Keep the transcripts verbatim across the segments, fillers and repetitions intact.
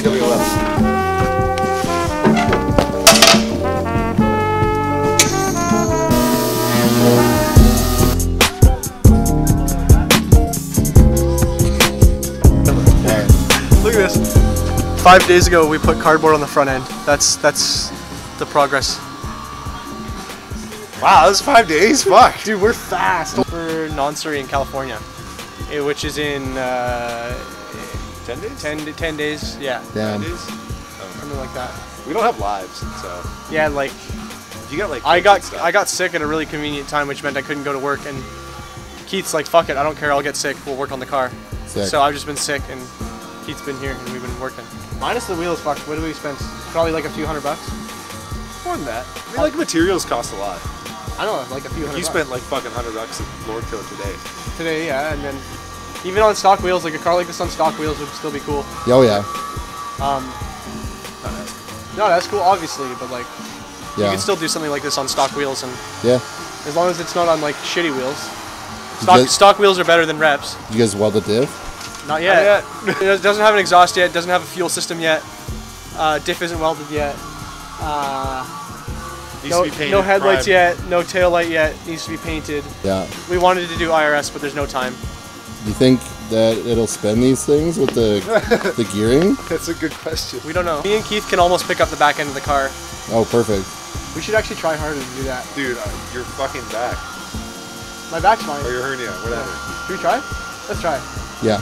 Z W S. Five days ago we put cardboard on the front end. That's that's the progress. Wow, that was five days? Fuck. Dude, we're fast. We're Nonsuri in California, which is in uh, ten days? Ten, ten days, yeah. Damn. ten days? Oh, something like that. We don't have lives, so. Yeah, like, you got, like I, got, I got sick at a really convenient time, which meant I couldn't go to work, and Keith's like, fuck it, I don't care, I'll get sick, we'll work on the car. Sick. So I've just been sick, and Keith's been here, and we've been working. Minus the wheels, fuck. What did we spend? Probably like a few hundred bucks. More than that. I mean, like, materials cost a lot. I know, like a few hundred. You bucks. Spent like fucking hundred bucks at Lord Kirt today. Today, yeah, and then even on stock wheels, like a car like this on stock wheels would still be cool. Oh yeah. Um. Not as cool. No, that's cool, obviously, but like, yeah. You can still do something like this on stock wheels, and yeah, as long as it's not on like shitty wheels. Stock guys, stock wheels are better than reps. You guys weld the diff? Not yet. Not yet. It doesn't have an exhaust yet. It doesn't have a fuel system yet. Uh, diff isn't welded yet. Uh, no, no headlights prime. Yet. No tail light yet. Needs to be painted. Yeah. We wanted to do I R S, but there's no time. Do you think that it'll spin these things with the the gearing? That's a good question. We don't know. Me and Keith can almost pick up the back end of the car. Oh, perfect. We should actually try harder to do that. Dude, uh, your fucking back. My back's fine. Or your hernia, whatever. Yeah. Should we try? Let's try. Yeah.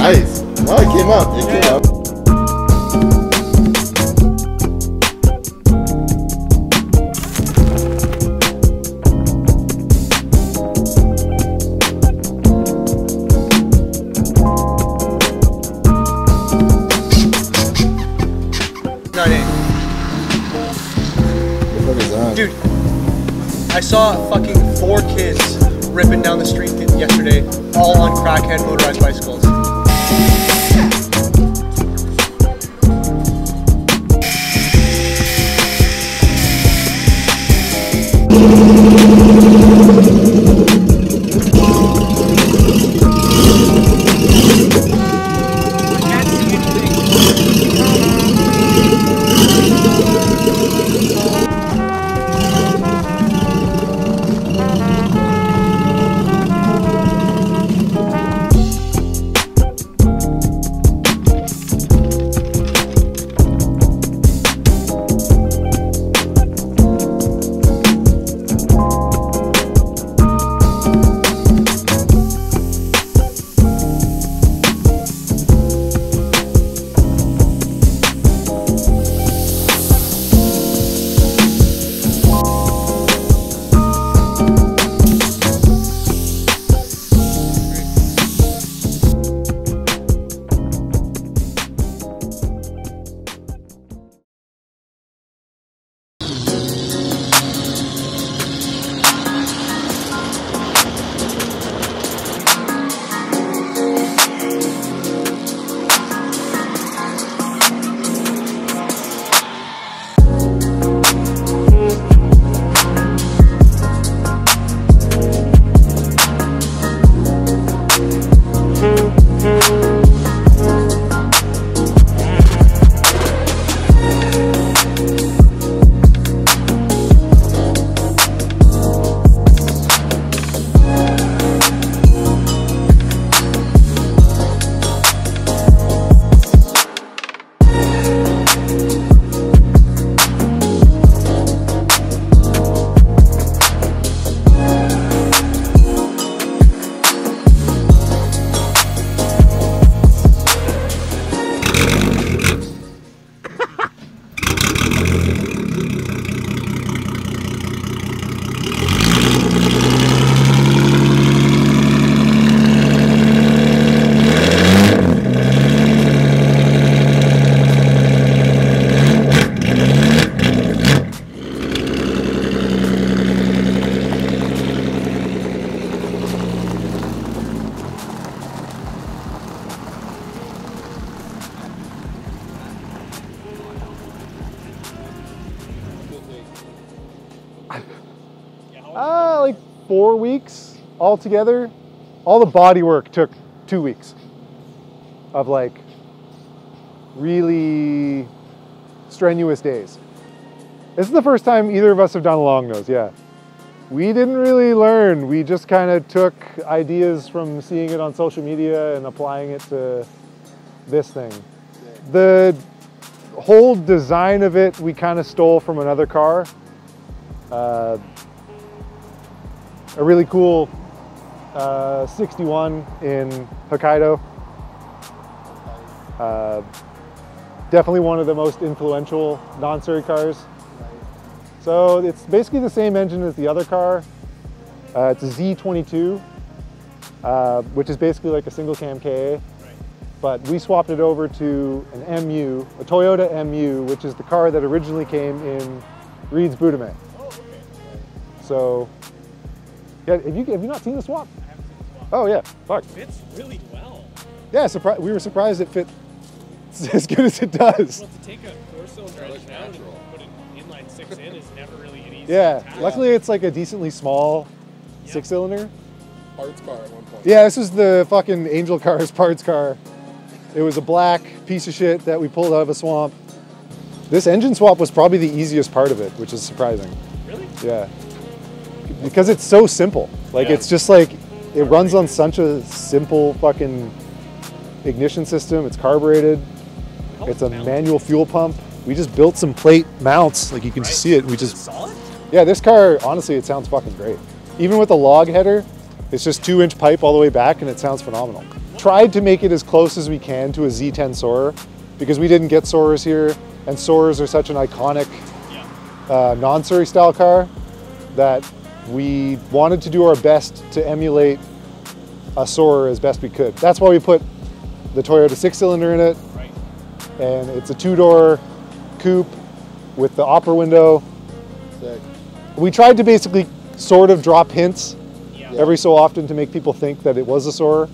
Nice. Well, it came up. It came up. What the fuck is that? Dude, I saw fucking four kids ripping down the street yesterday, all on crackhead motorized bicycles. Four weeks altogether. All the body work took two weeks. of like really strenuous days. This is the first time either of us have done a long nose, yeah. We didn't really learn. We just kind of took ideas from seeing it on social media and applying it to this thing. The whole design of it, we kind of stole from another car. Uh, a really cool uh, sixty-one in Hokkaido. Uh, definitely one of the most influential Nonsuri cars. So it's basically the same engine as the other car. Uh, it's a Z twenty-two, uh, which is basically like a single cam K A. Right. But we swapped it over to an M U, a Toyota M U, which is the car that originally came in Reed's Budame. Oh, okay. So, yeah, have you, have you not seen the swap? I haven't seen the swap. Oh yeah, fuck. It fits really well. Yeah, surpri we were surprised it fit as good as it does. Well, to take a four-cylinder engine out and put an inline six in is never really an easy Yeah, task. Luckily it's like a decently small yeah. six-cylinder. Parts car at one point. Yeah, this is the fucking Angel Cars parts car. It was a black piece of shit that we pulled out of a swamp. This engine swap was probably the easiest part of it, which is surprising. Really? Yeah. Because it's so simple. Like, yeah. it's just like, it runs on such a simple fucking ignition system. It's carbureted. How it's a mounted? manual fuel pump. We just built some plate mounts. Like, you can right. see it. We just. Solid? Yeah, this car, honestly, it sounds fucking great. Even with the log header, it's just two inch pipe all the way back and it sounds phenomenal. What? Tried to make it as close as we can to a Z ten Soarer because we didn't get Soarers here. And Soarers are such an iconic yeah. uh, non-Suri style car that we wanted to do our best to emulate a Soarer as best we could. That's why we put the Toyota six-cylinder in it. Right. And it's a two-door coupe with the opera window. Sick. We tried to basically sort of drop hints yeah. every so often to make people think that it was a Soarer.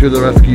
To the rescue.